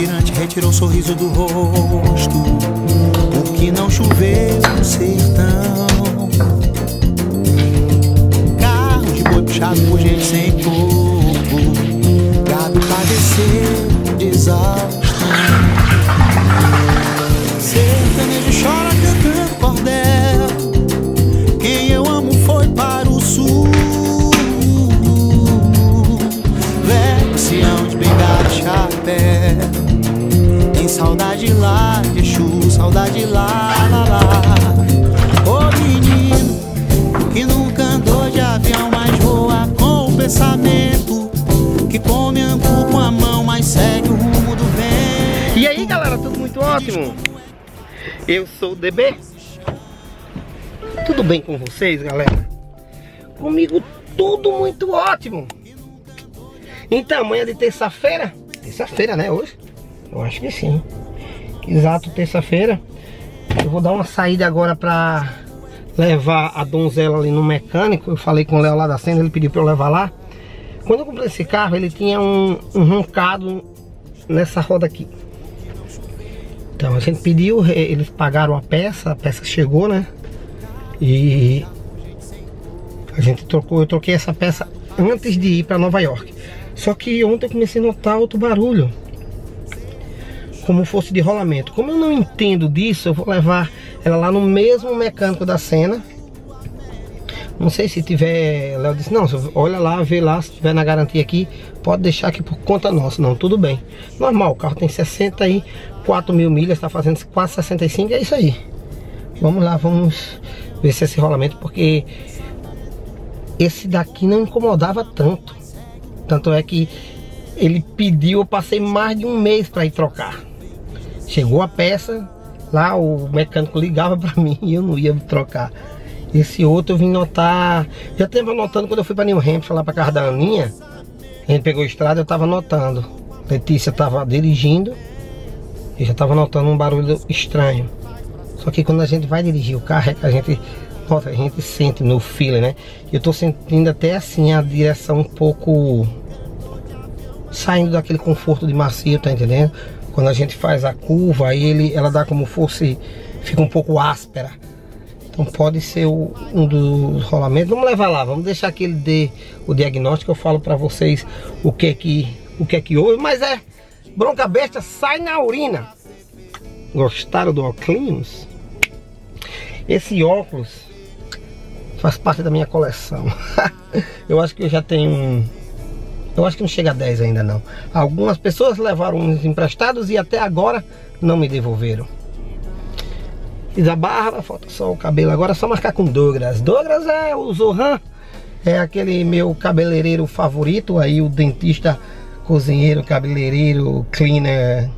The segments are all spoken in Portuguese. tirante retirou o sorriso do rosto. Porque não choveu no sertão. Carro de boi puxado por gente sem pouco. Gado padeceu de exaustão. Sertanejo chora cantando cordel. Quem eu amo foi para o sul. Vexião de bengala e chapéu. Tem saudade lá de Exu, saudade lá, lá, lá. Ô menino que nunca andou de avião, mas voa com o pensamento. Que come angu com a mão, mas segue o rumo do vento. E aí galera, tudo muito ótimo. Eu sou o DB. Tudo bem com vocês, galera? Comigo tudo muito ótimo. Então, amanhã de terça-feira. Terça-feira, né, hoje? Eu acho que sim. Exato, terça-feira. Eu vou dar uma saída agora pra levar a Donzela ali no mecânico. Eu falei com o Léo lá da Senda, ele pediu pra eu levar lá. Quando eu comprei esse carro, ele tinha um roncado nessa roda aqui. Então, a gente pediu, eles pagaram a peça chegou, né? E a gente trocou, eu troquei essa peça antes de ir pra Nova York. Só que ontem eu comecei a notar outro barulho, como fosse de rolamento. Como eu não entendo disso, eu vou levar ela lá no mesmo mecânico da Sena. Não sei se tiver... Léo disse, não, olha lá, vê lá, se tiver na garantia aqui, pode deixar aqui por conta nossa. Não, tudo bem. Normal, o carro tem 64 mil milhas, está fazendo quase 65, é isso aí. Vamos lá, vamos ver se esse rolamento, porque esse daqui não incomodava tanto. Tanto é que ele pediu, eu passei mais de um mês para ir trocar. Chegou a peça, lá o mecânico ligava para mim e eu não ia trocar. Esse outro eu vim notar, já estava notando quando eu fui para New Hampshire, lá para casa da Aninha. A gente pegou a estrada, eu estava notando. Letícia estava dirigindo e já estava notando um barulho estranho. Só que quando a gente vai dirigir o carro, a gente nota, a gente sente no feeling, né? Eu estou sentindo até assim a direção um pouco... saindo daquele conforto de macio, tá entendendo? Quando a gente faz a curva, aí ela dá como fosse... fica um pouco áspera. Então pode ser um dos rolamentos. Vamos levar lá, vamos deixar que ele dê o diagnóstico. Eu falo pra vocês o que é que houve. Mas é, bronca besta sai na urina. Gostaram do óculos? Esse óculos faz parte da minha coleção. Eu acho que eu já tenho eu acho que não chega a 10 ainda não. Algumas pessoas levaram uns emprestados e até agora não me devolveram. Fiz a barba, falta só o cabelo. Agora é só marcar com Douglas. Douglas é o Zohan. É aquele meu cabeleireiro favorito. Aí o dentista, cozinheiro, cabeleireiro, cleaner.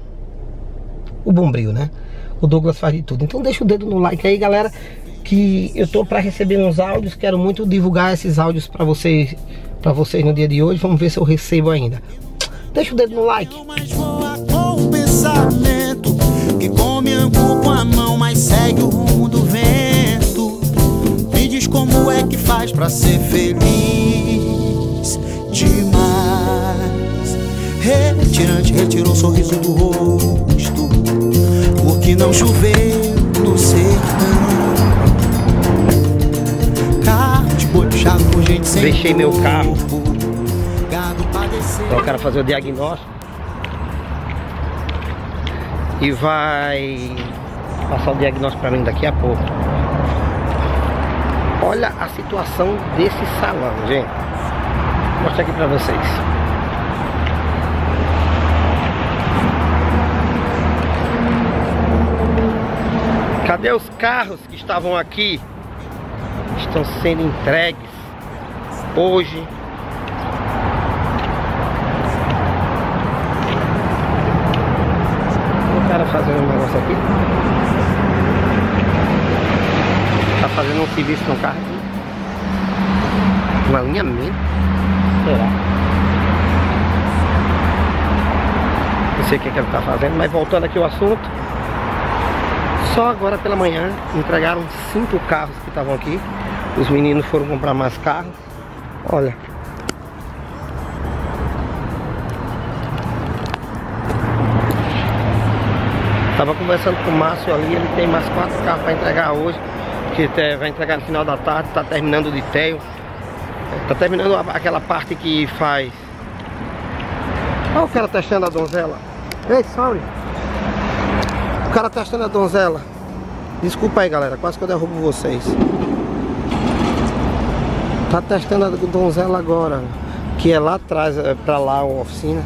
O bombril, né? O Douglas faz de tudo. Então deixa o dedo no like aí, galera, que eu tô para receber uns áudios. Quero muito divulgar esses áudios para vocês no dia de hoje. Vamos ver se eu recebo ainda. Deixa o dedo no like. Que come angu com a mão, mas segue o rumo do vento. Me diz como é que faz pra ser feliz demais. Retirante retirou o sorriso do rosto, porque não choveu no sertão. Carro de boi puxado por gente sem corpo. Deixei meu carro. Então o cara fazer o diagnóstico e vai passar o diagnóstico para mim daqui a pouco. Olha a situação desse salão, gente. Vou mostrar aqui para vocês. Cadê os carros que estavam aqui? Estão sendo entregues hoje. Fazendo um negócio aqui, tá fazendo um serviço no carro aqui, um alinhamento, será? Não sei o que ele tá fazendo, mas voltando aqui ao assunto, só agora pela manhã entregaram 5 carros que estavam aqui. Os meninos foram comprar mais carros. Olha, Tava conversando com o Márcio ali, ele tem mais 4 carros para entregar hoje, que vai entregar no final da tarde, tá terminando o detail, tá terminando aquela parte que faz... Olha o cara testando a Donzela. Ei, sorry. O cara testando a Donzela. Desculpa aí, galera, quase que eu derrubo vocês. Tá testando a Donzela agora, que é lá atrás, é pra lá a oficina.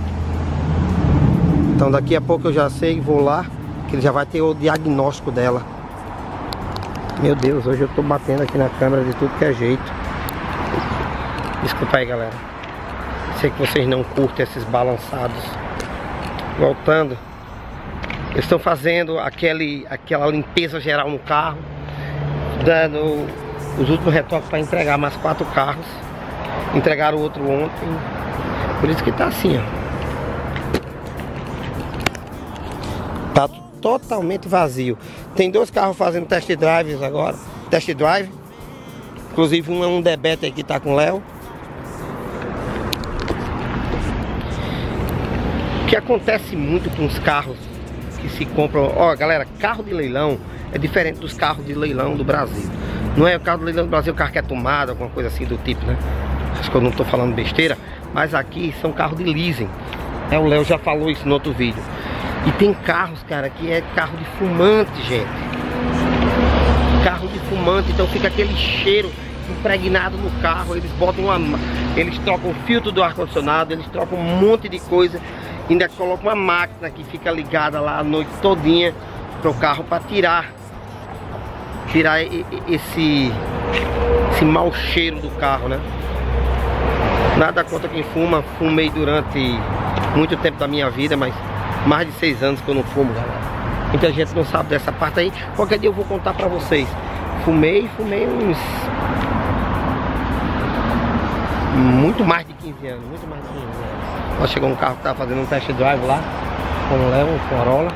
Então daqui a pouco eu já sei, vou lá, que ele já vai ter o diagnóstico dela. Meu Deus, hoje eu tô batendo aqui na câmera de tudo que é jeito. Desculpa aí, galera. Sei que vocês não curtem esses balançados. Voltando. Eles estão fazendo aquela limpeza geral no carro, dando os últimos retoques para entregar mais 4 carros. Entregaram o outro ontem. Por isso que tá assim, ó. Tá totalmente vazio. Tem 2 carros fazendo test drives agora. Test drive. Inclusive um é um DB que tá com o Léo. O que acontece muito com os carros que se compram... Ó, galera, carro de leilão é diferente dos carros de leilão do Brasil. Não é o carro de leilão do Brasil, o carro que é tomado, alguma coisa assim do tipo, né? Acho que eu não estou falando besteira, mas aqui são carros de leasing. É, o Léo já falou isso no outro vídeo. E tem carros, cara, que é carro de fumante, gente. Carro de fumante, então fica aquele cheiro impregnado no carro. Eles botam uma... Eles trocam o filtro do ar-condicionado, eles trocam um monte de coisa. Ainda coloca uma máquina que fica ligada lá a noite todinha para o carro, para tirar esse mau cheiro do carro, né? Nada contra quem fuma, fumei durante muito tempo da minha vida, mas mais de 6 anos que eu não fumo, galera. Muita gente não sabe dessa parte aí, qualquer dia eu vou contar para vocês. Fumei uns... Muito mais de 15 anos, muito mais de 15 anos. Nós chegou um carro que estava fazendo um test drive lá, com o Léo, um Corolla.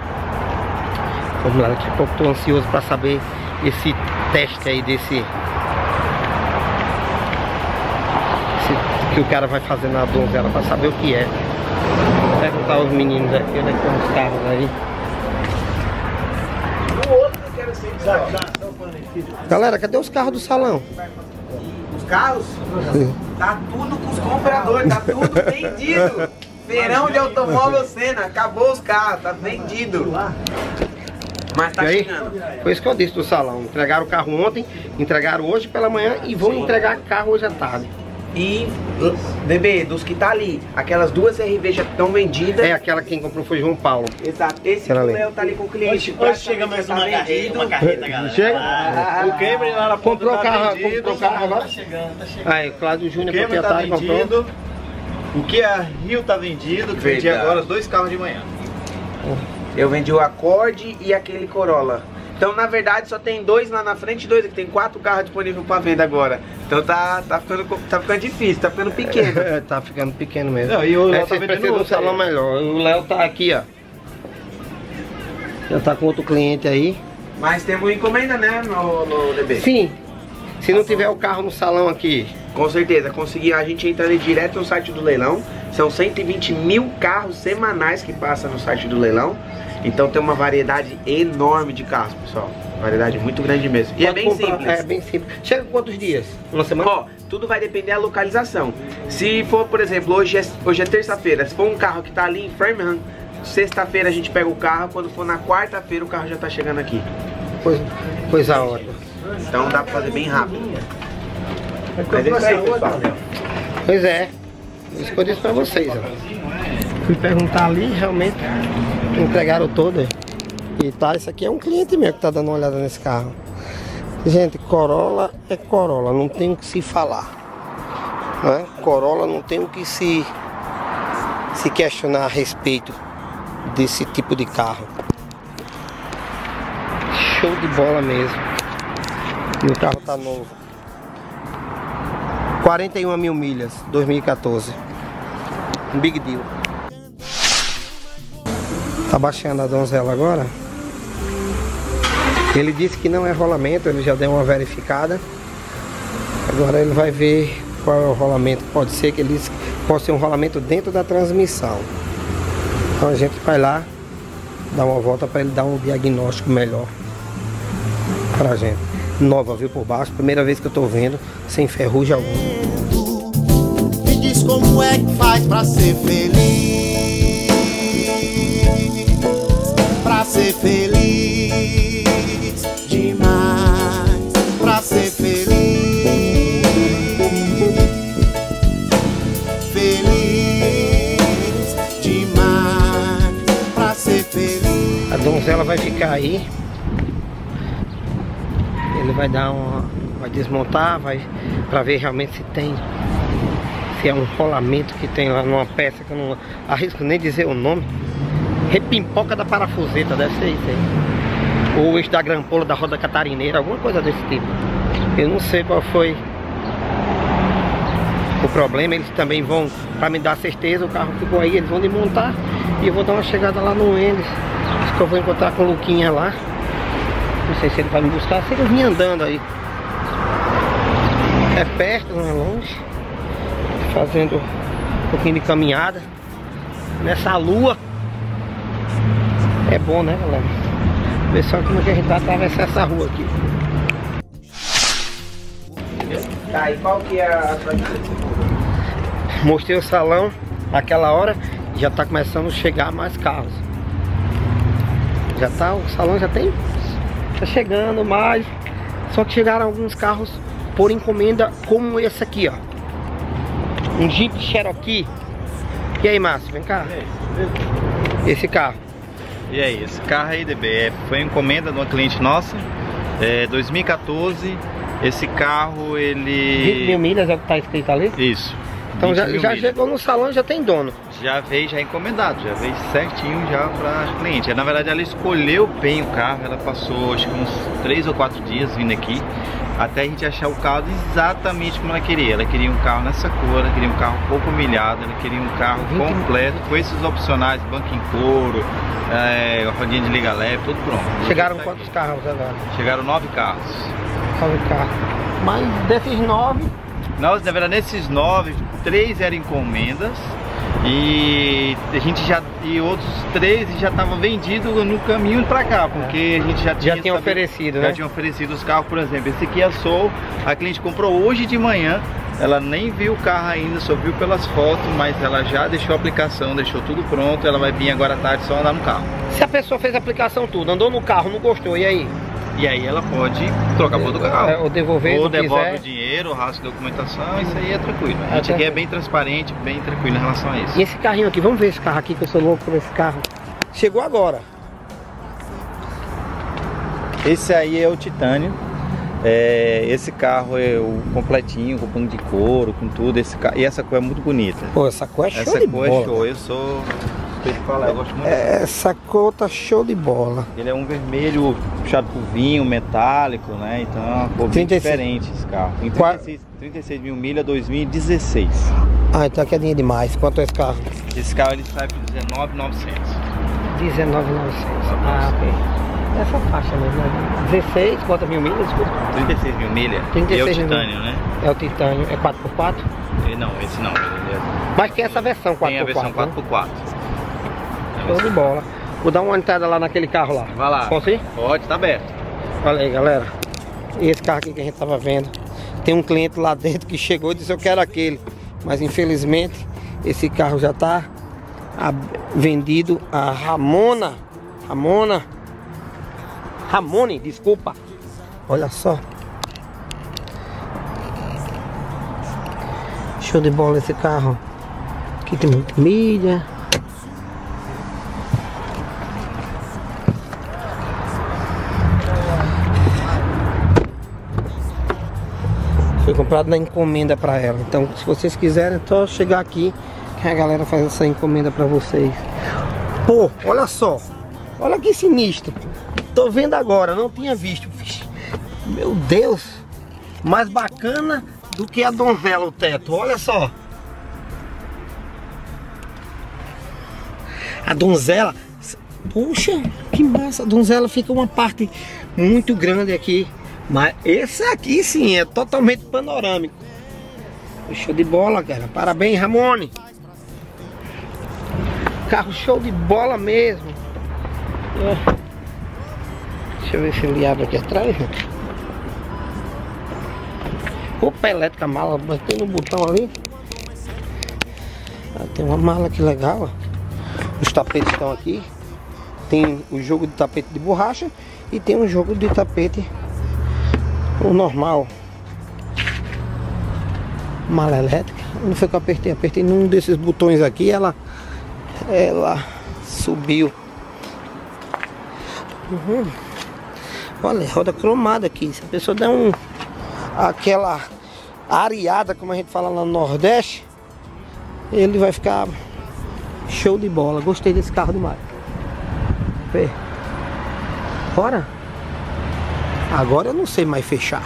Vamos lá, daqui a pouco estou ansioso para saber esse teste aí que o cara vai fazer na Donzela, para saber o que é. Vou perguntar aos meninos aqui, onde é que estão os carros aí. Galera, cadê os carros do salão? Os carros? Sim. Tá tudo com os compradores, tá tudo vendido. Feirão de automóvel Sena, acabou os carros, tá vendido. Mas tá chegando. Foi isso que eu disse do salão. Entregaram o carro ontem, entregaram hoje pela manhã e vão entregar carro hoje à tarde. E, DB, dos que tá ali, aquelas 2 RV já estão vendidas. É, aquela quem comprou foi João Paulo. Exato, esse que Léo tá ali com o cliente. Hoje chega mais uma carreta, galera. Chega? O Cameron lá na ponta tá vendido. Comprou o carro agora? Tá chegando, tá chegando. Aí, o Cláudio Júnior, proprietário, comprou. O que a Rio tá vendido, que vendi agora os 2 carros de manhã. Eu vendi o Accord e aquele Corolla. Então, na verdade, só tem 2 lá na frente e 2 aqui. Tem 4 carros disponíveis para venda agora. Então tá ficando difícil, tá ficando pequeno. É, tá ficando pequeno mesmo. Não, e o Léo tá vendendo um salão melhor. O Léo tá aqui, ó. Já tá com outro cliente aí. Mas temos encomenda, né, no DB? Sim. Se não tiver o carro no salão aqui... Com certeza, conseguir. A gente entra ali direto no site do leilão. São 120 mil carros semanais que passam no site do leilão. Então tem uma variedade enorme de carros, pessoal. Variedade muito grande mesmo. E é bem simples. É bem simples. Chega quantos dias? Uma semana? Ó, tudo vai depender da localização. Se for, por exemplo, hoje é terça-feira. Se for um carro que tá ali em Framingham, sexta-feira a gente pega o carro. Quando for na quarta-feira, o carro já tá chegando aqui. Coisa ótima. Então dá pra fazer bem rápido. Mas é isso aí, pessoal. Pois é. Isso que eu disse pra vocês, ó. Fui perguntar ali, realmente... Entregaram todo e tá, isso aqui é um cliente meu que tá dando uma olhada nesse carro. Gente, Corolla é Corolla, não tem o que se falar, né? Corolla não tem o que se questionar a respeito desse tipo de carro. Show de bola mesmo. E o carro tá novo. 41 mil milhas, 2014. Um big deal. Tá baixando a Donzela agora. Ele disse que não é rolamento, ele já deu uma verificada. Agora ele vai ver qual é o rolamento. Pode ser que ele disse que pode ser um rolamento dentro da transmissão. Então a gente vai lá dar uma volta para ele dar um diagnóstico melhor pra gente. Nova, viu, por baixo, primeira vez que eu tô vendo, sem ferrugem alguma. Me diz como é que faz pra ser feliz, pra ser feliz demais, pra ser feliz, feliz demais, pra ser feliz. A Donzela vai ficar aí. Ele vai dar uma, vai desmontar, vai para ver realmente se tem, se é um rolamento que tem lá numa peça que eu não arrisco nem dizer o nome. Repimpoca da parafuseta, deve ser isso aí. Ou eixo da grampola da roda catarineira, alguma coisa desse tipo. Eu não sei qual foi o problema. Eles também vão, para me dar certeza, o carro ficou aí, eles vão desmontar e eu vou dar uma chegada lá no Endes. Acho que eu vou encontrar com o Luquinha lá. Não sei se ele vai me buscar, se ele vinha andando aí. É perto, não é longe. Fazendo um pouquinho de caminhada. Nessa lua. É bom, né, galera? Ver só como que a gente vai atravessar essa rua aqui. Tá, e qual que é a sua... Mostrei o salão. Naquela hora já tá começando a chegar mais carros. Já tá, o salão já tem... Tá chegando mais, só que chegaram alguns carros por encomenda, como esse aqui, ó, um Jeep Cherokee. E aí, Márcio, vem cá. Esse carro. E aí, esse carro aí, DB, foi encomenda de uma cliente nossa, 2014. Esse carro, ele... 20 mil milhas já tá escrito ali? Isso. Então já chegou no salão, já tem dono. Já veio, já encomendado, já veio certinho já para cliente. Na verdade, ela escolheu bem o carro, ela passou acho que uns 3 ou 4 dias vindo aqui, até a gente achar o carro exatamente como ela queria. Ela queria um carro nessa cor, ela queria um carro pouco milhado, ela queria um carro completo, com esses opcionais, banco em couro, rodinha de liga leve, tudo pronto. Chegaram quantos carros agora? Chegaram 9 carros. 9 carros. Mas desses 9... Nós, na verdade, nesses 9, 3 eram encomendas e a gente já, e outros 13 já estavam vendidos no caminho para cá, porque a gente já tinha oferecido, né? Já tinha oferecido os carros, por exemplo, esse aqui é Soul, a cliente comprou hoje de manhã, ela nem viu o carro ainda, só viu pelas fotos, mas ela já deixou a aplicação, deixou tudo pronto, ela vai vir agora à tarde só andar no carro. Se a pessoa fez a aplicação tudo, andou no carro, não gostou, e aí? E aí ela pode trocar por do carro. Ou devolver, ou devolve quiser. O dinheiro, o rastro de documentação, isso aí é tranquilo. A gente aqui é bem transparente, bem tranquilo em relação a isso. E esse carrinho aqui, vamos ver esse carro aqui, que eu sou louco por esse carro. Chegou agora. Esse aí é o Titânio. Esse carro é o completinho, com banco de couro, com tudo. Esse carro, e essa cor é muito bonita. Pô, essa cor é show de bola. Essa cor é show, eu sou... Eu gosto muito. Essa cor tá show de bola. Ele é um vermelho puxado por vinho, metálico, né? Então é uma cor bem diferente esse carro. Tem 36 mil milhas, 2016. Ah, então é quedinha demais. Quanto é esse carro? Esse carro ele sai por 19.900. 19.900. Ah, ok. Essa faixa mesmo, né? 16, quantas mil milhas? 36 mil milhas. 36 é o Titânio, né? É o Titânio. É 4x4? Não, esse não. Mas tem essa versão 4x4. Tem a versão 4x4. Show de bola. Vou dar uma entrada lá naquele carro lá. Vai lá. Posso ir? Pode, tá aberto. Olha aí, galera. Esse carro aqui que a gente tava vendo. Tem um cliente lá dentro que chegou e disse eu quero aquele. Mas infelizmente esse carro já tá vendido a Ramona. Ramone, desculpa. Olha só. Show de bola esse carro. Aqui tem muita milha. Comprado na encomenda para ela. Então, se vocês quiserem, é só chegar aqui que a galera faz essa encomenda para vocês. Pô, olha só, olha que sinistro. Tô vendo agora, não tinha visto. Meu Deus, mais bacana do que a Donzela o teto. Olha só, a Donzela. Puxa, que massa! A Donzela fica uma parte muito grande aqui. Mas esse aqui sim é totalmente panorâmico. Show de bola, cara. Parabéns, Ramone. Carro show de bola mesmo. Deixa eu ver se ele abre aqui atrás. Roupa elétrica, mala, botei no botão ali. Ah, tem uma mala que legal. Os tapetes estão aqui. Tem o jogo de tapete de borracha e tem um jogo de tapete o normal. Mala elétrica. Não foi que eu apertei, apertei num desses botões aqui, ela subiu. Uhum. Olha, roda cromada aqui. Se a pessoa der aquela areada, como a gente fala lá no Nordeste, ele vai ficar show de bola. Gostei desse carro demais. Vê. Bora? Agora eu não sei mais fechar.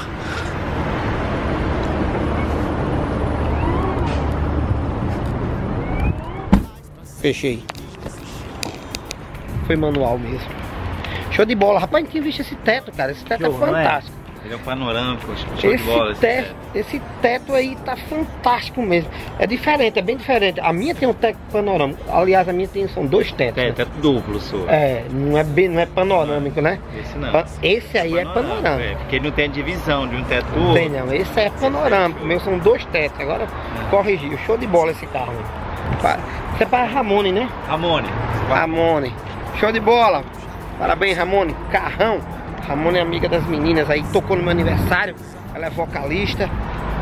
Fechei. Foi manual mesmo. Show de bola. Rapaz, quem viu esse teto, cara? Esse teto é fantástico. É? Ele é um panorâmico, show de bola. Esse teto aí tá fantástico mesmo. É diferente, é bem diferente. A minha tem um teto panorâmico. Aliás, a minha tem, são dois tetos. É, né? Teto duplo, senhor. É, não é panorâmico, né? Esse não. Esse aí é panorâmico. É, porque ele não tem a divisão de um teto outro. Não tem, não. Esse é panorâmico. Meu, são dois tetos. Agora, corrigiu. Show de bola esse carro. Isso é para Ramone, né? Ramone. Ramone. Show de bola. Parabéns, Ramone. Carrão. Ramone é amiga das meninas aí. Tocou no meu aniversário. Ela é vocalista.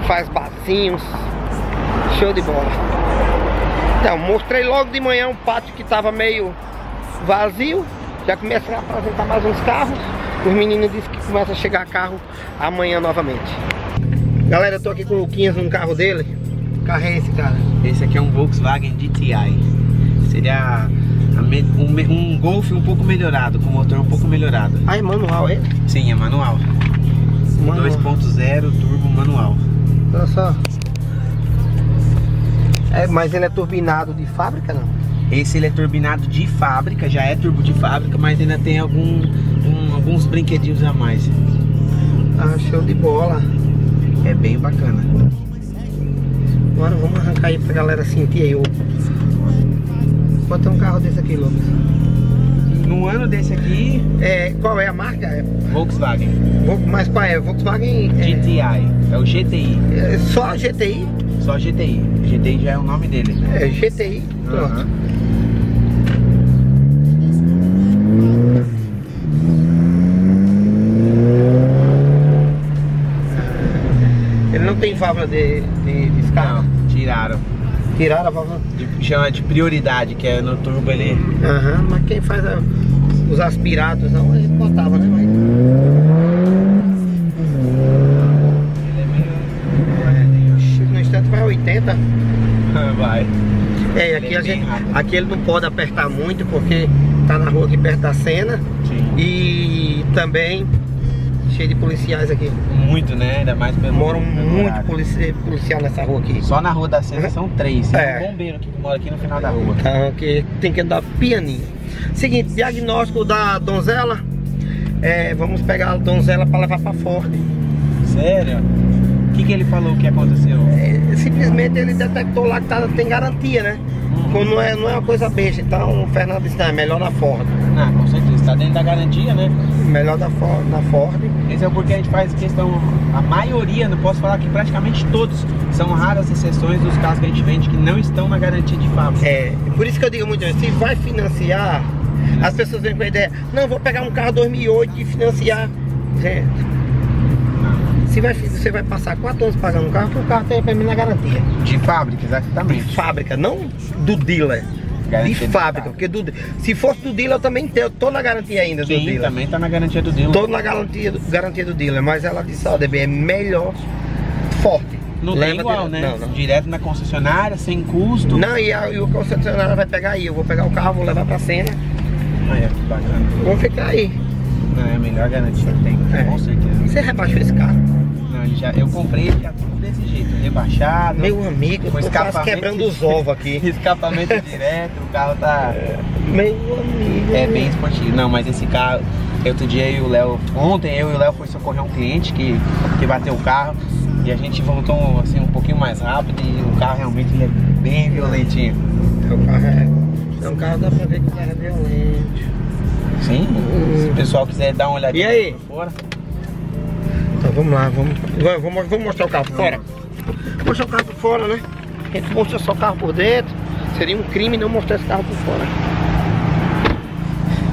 Faz bacinhos. Show de bola. Então, mostrei logo de manhã um pátio que tava meio vazio. Já comecei a apresentar mais uns carros. Os meninos dizem que começa a chegar carro amanhã novamente. Galera, eu tô aqui com o Luquinhas no carro dele. Que carro é esse, cara? Esse aqui é um Volkswagen GTI. Seria um Golf um pouco melhorado, com motor um pouco melhorado. Ah, é manual, é? Sim, é manual. 2.0 turbo manual. Olha só. É, mas ele é turbinado de fábrica, não? Esse ele é turbinado de fábrica, já é turbo de fábrica, mas ainda tem alguns brinquedinhos a mais. Ah, show de bola. É bem bacana. Agora vamos arrancar aí pra galera sentir aí. Bota um carro desse aqui, Lucas. No ano desse aqui... É, qual é a marca? É... Volkswagen. Mas qual é? Volkswagen... GTI. É o GTI. É só GTI? Só GTI. GTI já é o nome dele. É GTI. Pronto. Ele não tem válvula de escape? Não, tiraram. Tiraram a válvula? Chama de prioridade, que é no turbo ali. Aham, mas quem faz os aspirados não, ele botava, né? Mas... No instante vai 80. Vai. É, aqui, aqui ele não pode apertar muito, porque tá na rua aqui perto da Sena. Sim. E também... cheio de policiais aqui. Muito, né? Ainda mais pelo... Moram muito policial nessa rua aqui. Só na rua da Sena são 3. É. Tem um bombeiro que mora aqui no final da rua. Tá, que tem que andar pianinho. Seguinte, diagnóstico da Donzela. É, vamos pegar a Donzela para levar para Ford. Sério? O que ele falou que aconteceu? É, simplesmente ele detectou lá que tem garantia, né? Não é uma coisa besta, então o Fernando disse, é melhor na Ford. Ah, com certeza, está dentro da garantia, né? Melhor na Ford. Esse é porque a gente faz questão, a maioria, não posso falar que praticamente todos, são raras exceções dos carros que a gente vende que não estão na garantia de fábrica. É, por isso que eu digo muito, se vai financiar, as pessoas vêm com a ideia, não, vou pegar um carro 2008 e financiar. Gente, você vai passar 4 anos pagando um carro, que o carro tem para mim na garantia. De fábrica, exatamente. De fábrica, não do dealer. Garantia de fábrica, porque se fosse do dealer eu também tenho, tô na garantia ainda. Sim, do dealer. Também tá na garantia do dealer. Tô na garantia do dealer, mas ela disse, ó, DB, é melhor forte. Não tem igual, né? Não. Direto na concessionária, sem custo. Não, e o concessionário vai pegar aí, eu vou pegar o carro, vou levar pra Sena. Ah, é, que bacana. Vamos ficar aí. Não, é a melhor garantia que tem, com certeza. Você rebaixou esse carro? Não, eu comprei ele já tudo desse jeito, rebaixado. Meu amigo, eu tô quase quebrando os ovos aqui. Escapamento direto, o carro tá... Meu amigo... É bem esportivo. Não, mas esse carro... Ontem eu e o Léo fomos socorrer um cliente que bateu o carro. E a gente voltou assim um pouquinho mais rápido e o carro realmente é bem violentinho. É um carro dá pra ver que era violento. Sim, se o pessoal quiser dar uma olhadinha. E aí? Fora. Então vamos lá, vamos mostrar o carro por fora. Vou mostrar o carro por fora, né? A gente mostra só o carro por dentro. Seria um crime não mostrar esse carro por fora.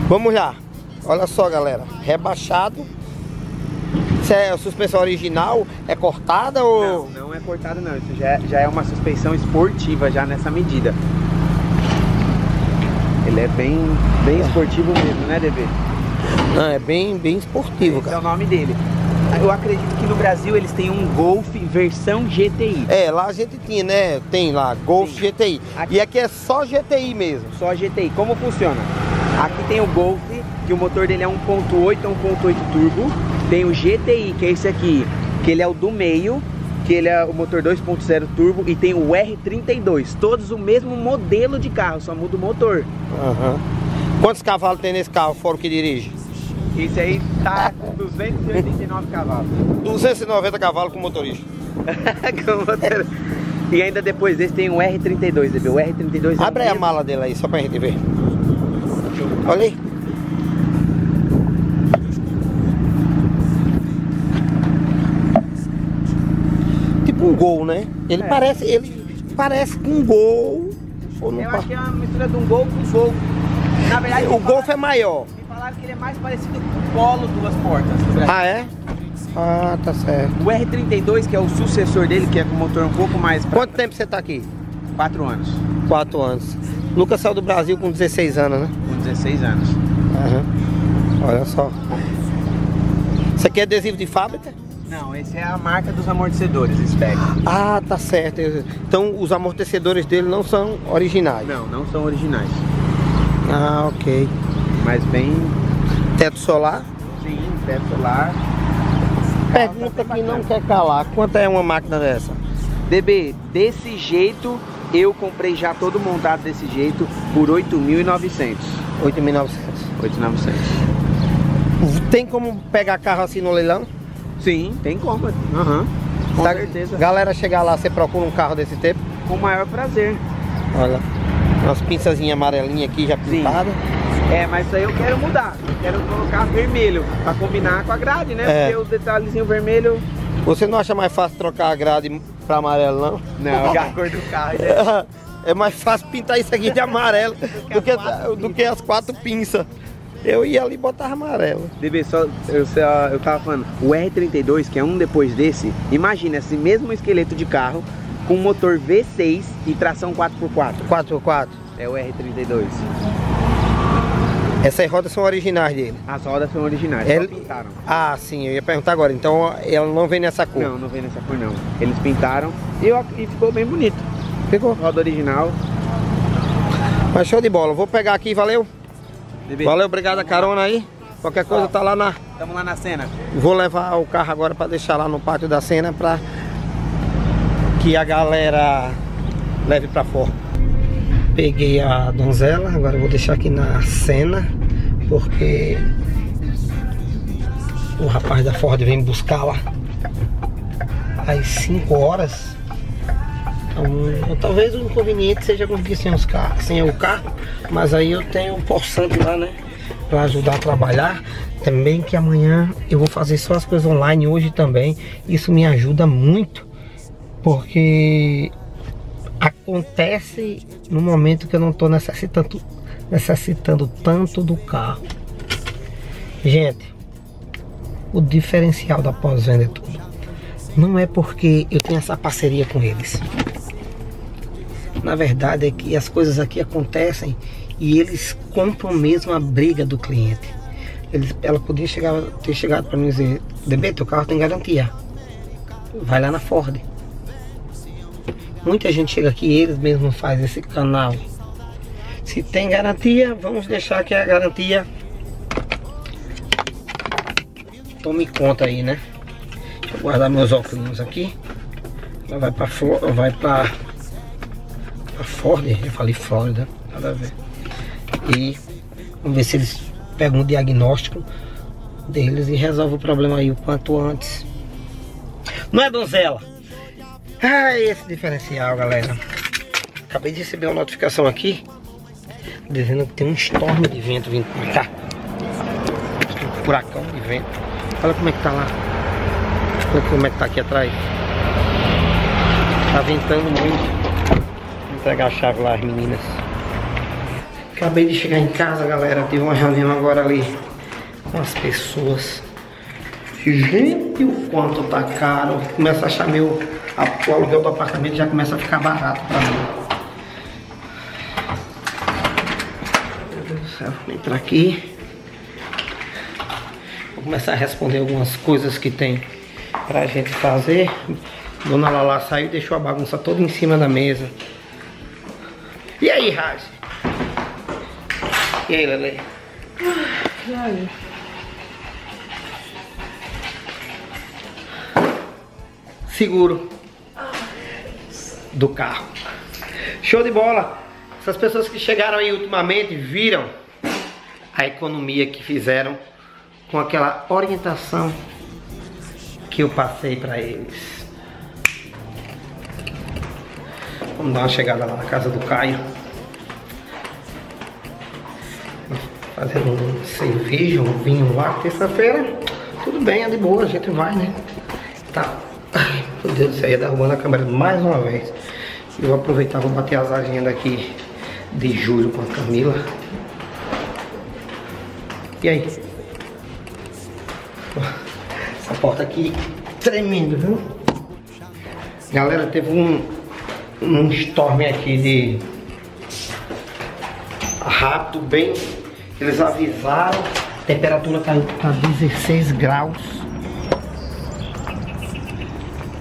Vamos lá. Olha só, galera. Rebaixado. Isso é a suspensão original? É cortada ou... Não, não é cortada não. Isso já é uma suspensão esportiva, já nessa medida. Ele é bem esportivo mesmo, né, DB? Não, é bem esportivo, cara. Esse é o nome dele. Eu acredito que no Brasil eles têm um Golf versão GTI. É, lá a gente tinha, né? Tem lá, Golf Sim. GTI. Aqui... E aqui é só GTI mesmo. Só GTI. Como funciona? Aqui tem o Golf, que o motor dele é 1.8 turbo. Tem o GTI, que é esse aqui, que ele é o do meio, que ele é o motor 2.0 turbo. E tem o R32, todos o mesmo modelo de carro, só muda o motor. Uhum. Quantos cavalos tem nesse carro, fora o que dirige? Esse aí tá com 289 cavalos. 290 cavalos com motorista. E ainda depois desse tem um R32, DB. O R32 Abre aí a mala dele aí, só pra gente ver. Olha aí. Tipo um Gol, né? Ele parece. Ele parece com um Gol. Eu acho que é uma mistura de um Gol com um Golf. Na verdade, o Golf é maior. Que ele é mais parecido com o Polo duas portas. Ah, é? Ah, tá certo. O R32, que é o sucessor dele, que é com o motor um pouco mais... Quanto tempo você tá aqui? 4 anos. 4 anos. Lucas saiu do Brasil com 16 anos, né? Com 16 anos. Uhum. Olha só. Isso aqui é adesivo de fábrica? Não, esse é a marca dos amortecedores, Spec. Ah, tá certo. Então os amortecedores dele não são originais? Não, não são originais. Ah, ok. Mas bem... Teto solar? Sim, teto solar. Pergunta que não quer calar, quanto é uma máquina dessa? DB, desse jeito, eu comprei já todo montado desse jeito por 8.900. 8.900? 8.900. Tem como pegar carro assim no leilão? Sim, tem como. Uhum. Com certeza. Galera chegar lá, você procura um carro desse tipo? Com o maior prazer. Olha, umas pinçazinhas amarelinhas aqui já pintadas. É, mas isso aí eu quero mudar. Eu quero colocar vermelho pra combinar com a grade, né? É. Porque o detalhezinho vermelho... Você não acha mais fácil trocar a grade pra amarelo, não? Não, já a cor do carro, né? É mais fácil pintar isso aqui de amarelo do que as 4 pinças. Eu ia ali e botava amarelo. DB, eu tava falando, o R32, que é um depois desse, imagina esse mesmo esqueleto de carro com motor V6 e tração 4x4. 4x4? É o R32. Essas rodas são originais dele? As rodas são originais, eles pintaram. Ah, sim, eu ia perguntar agora, então ela não vem nessa cor? Não, não vem nessa cor não. Eles pintaram e ficou bem bonito. Ficou. Roda original. Mas show de bola, vou pegar aqui, valeu? Bebê. Valeu, obrigado a carona aí. Qualquer coisa tá lá na... Estamos lá na cena. Vou levar o carro agora para deixar lá no pátio da cena para que a galera leve para fora. Peguei a Donzela, agora eu vou deixar aqui na cena, porque o rapaz da Ford vem buscá-la às 5 horas. Então, talvez o inconveniente seja conseguir sem o carro, mas aí eu tenho um porsante lá, né, para ajudar a trabalhar. Também que amanhã eu vou fazer só as coisas online hoje também, isso me ajuda muito, porque... acontece no momento que eu não estou necessitando tanto do carro. Gente, o diferencial da pós-venda é tudo. Não é porque eu tenho essa parceria com eles. Na verdade é que as coisas aqui acontecem e eles compram mesmo a briga do cliente. Ela podia ter chegado para mim e dizer: DB, teu carro tem garantia, vai lá na Ford. Muita gente chega aqui e eles mesmos fazem esse canal. Se tem garantia, vamos deixar que a garantia tome conta aí, né? Deixa eu guardar meus óculos aqui. Ela vai para Ford, eu falei Florida, nada a ver. E vamos ver se eles pegam o diagnóstico deles e resolvem o problema aí o quanto antes. Não é, Donzela? Ah, esse diferencial, galera. Acabei de receber uma notificação aqui dizendo que tem um storm de vento vindo pra cá. furacão de vento. Olha como é que tá lá. Olha como é que tá aqui atrás. Tá ventando muito. Vou entregar a chave lá, as meninas. Acabei de chegar em casa, galera. Tive uma reunião agora ali com as pessoas. Gente, o quanto tá caro. Começa a achar meu... O aluguel do apartamento já começa a ficar barato pra mim. Meu Deus do céu, vou entrar aqui. Vou começar a responder algumas coisas que tem pra gente fazer. Dona Lala saiu e deixou a bagunça toda em cima da mesa. E aí, Raja? E aí, Lelé? Claro. Seguro do carro. Show de bola. Essas pessoas que chegaram aí ultimamente viram a economia que fizeram com aquela orientação que eu passei para eles. Vamos dar uma chegada lá na casa do Caio, fazendo um cerveja, um vinho lá. Terça-feira, tudo bem, é de boa, a gente vai, né? Tá. Ai, meu Deus do céu, ia derrubando a câmera mais uma vez. Eu vou aproveitar, vou bater as agendas aqui de julho com a Camila. E aí? Essa porta aqui tremendo, viu? Galera, teve um storm aqui de rápido, bem. Eles avisaram, a temperatura caiu para 16 graus.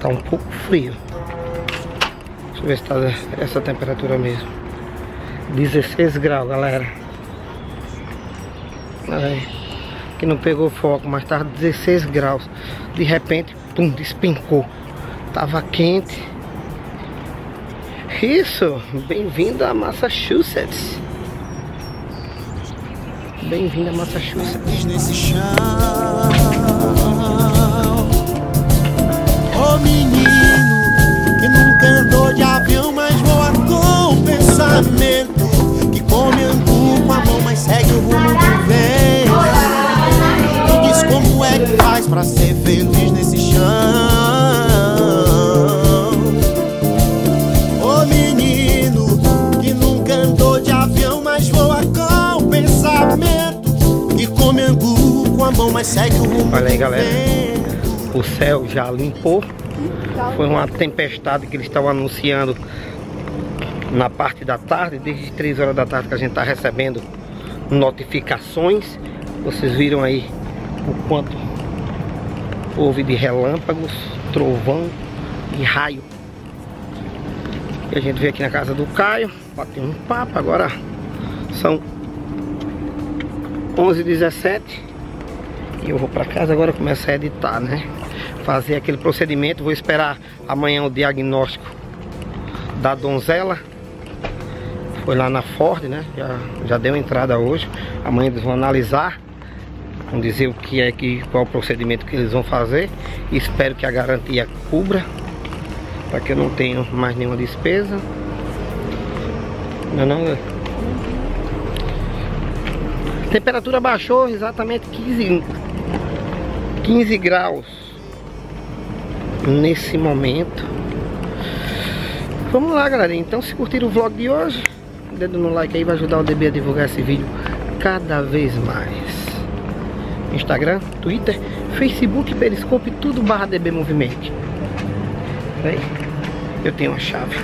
Tá um pouco frio. Deixa eu ver se tá essa temperatura mesmo. 16 graus, galera. Aí, que não pegou foco, mas tá 16 graus. De repente, pum, despencou. Tava quente. Isso! Bem-vindo a Massachusetts. Bem-vindo a Massachusetts. Nesse menino que nunca andou de avião, mas voa com o pensamento, que come angu com a mão, mas segue o rumo do vento. E diz como é que faz pra ser feliz nesse chão. O menino que nunca andou de avião, mas voa com o pensamento, que come angu com a mão, mas segue o rumo do vento. Olha aí, galera, o céu já limpou. Foi uma tempestade que eles estavam anunciando na parte da tarde, desde 3 horas da tarde que a gente está recebendo notificações. Vocês viram aí o quanto houve de relâmpagos, trovão e raio. E a gente veio aqui na casa do Caio, bateu um papo. Agora são 11h17 e eu vou para casa agora começar a editar, né? Fazer aquele procedimento. Vou esperar amanhã o diagnóstico da Donzela. Foi lá na Ford, né? Já deu entrada hoje. Amanhã eles vão analisar, vão dizer o que é que, qual o procedimento que eles vão fazer. Espero que a garantia cubra, para que eu não tenha mais nenhuma despesa. A temperatura baixou exatamente 15 graus. Nesse momento, vamos lá, galerinha. Então, se curtiram o vlog de hoje, dedo no like aí, vai ajudar o DB a divulgar esse vídeo cada vez mais. Instagram, Twitter, Facebook, Periscope, tudo /DB Movimento. Peraí, eu tenho uma chave.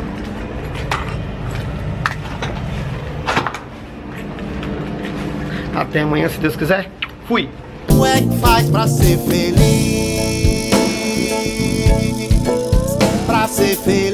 Até amanhã, se Deus quiser. Fui. Como é que faz pra ser feliz? Pra ser feliz.